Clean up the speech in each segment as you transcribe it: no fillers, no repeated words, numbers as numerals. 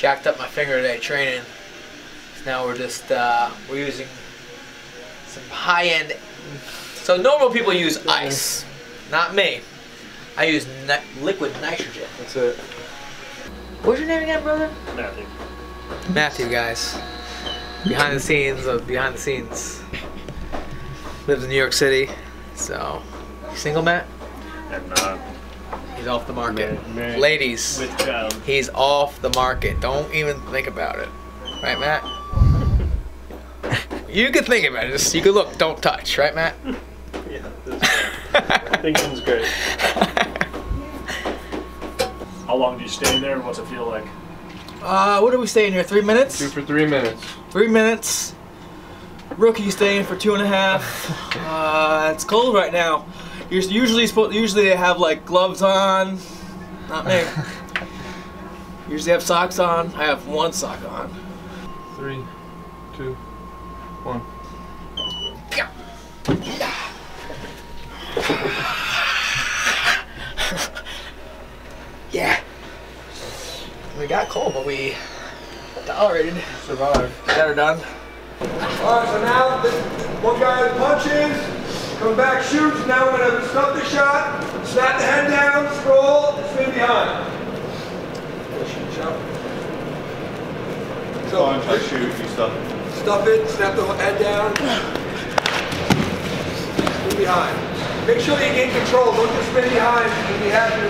jacked up my finger today training. So now we're just we're using some high-end. So normal people use ice, not me. I use liquid nitrogen. That's it. What's your name again, brother? Matthew. Matthew, guys. Behind the scenes of behind the scenes. Lives in New York City, so. You single, Matt? I'm not. He's off the market. Man. Ladies, with child. He's off the market. Don't even think about it. Right, Matt? You could think about it. Just, you could look, don't touch. Right, Matt? Yeah. Thinking's great. How long do you stay in there and what's it feel like? What are we staying here, 3 minutes? Two for 3 minutes. 3 minutes. Rookie staying for 2.5. It's cold right now. You're usually they have like gloves on. Not me. Usually have socks on. I have one sock on. 3, 2, 1. Yeah. We got cold, but we tolerated. Survived. Got her done. Alright, so now this one guy punches, come back, shoots. Now we're going to stop the shot, snap the head down, scroll, and spin behind. So, punch, I shoot, you stuff it. Stuff it, snap the head down, spin behind. Make sure that you gain control, don't just spin behind if you have to.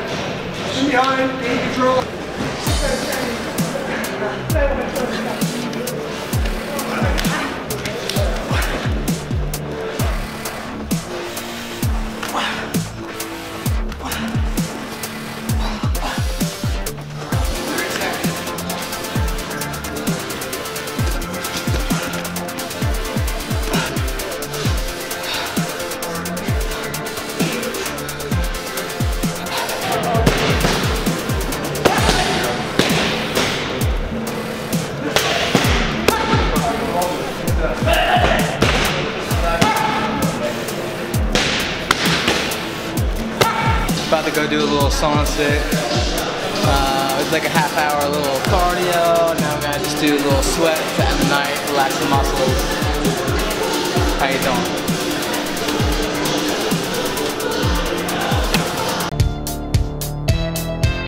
Spin behind, gain control. About to go do a little sauna. It's like a half hour, a little cardio. Now I'm gonna just do a little sweat, fatten the night, relax the muscles. How you doing?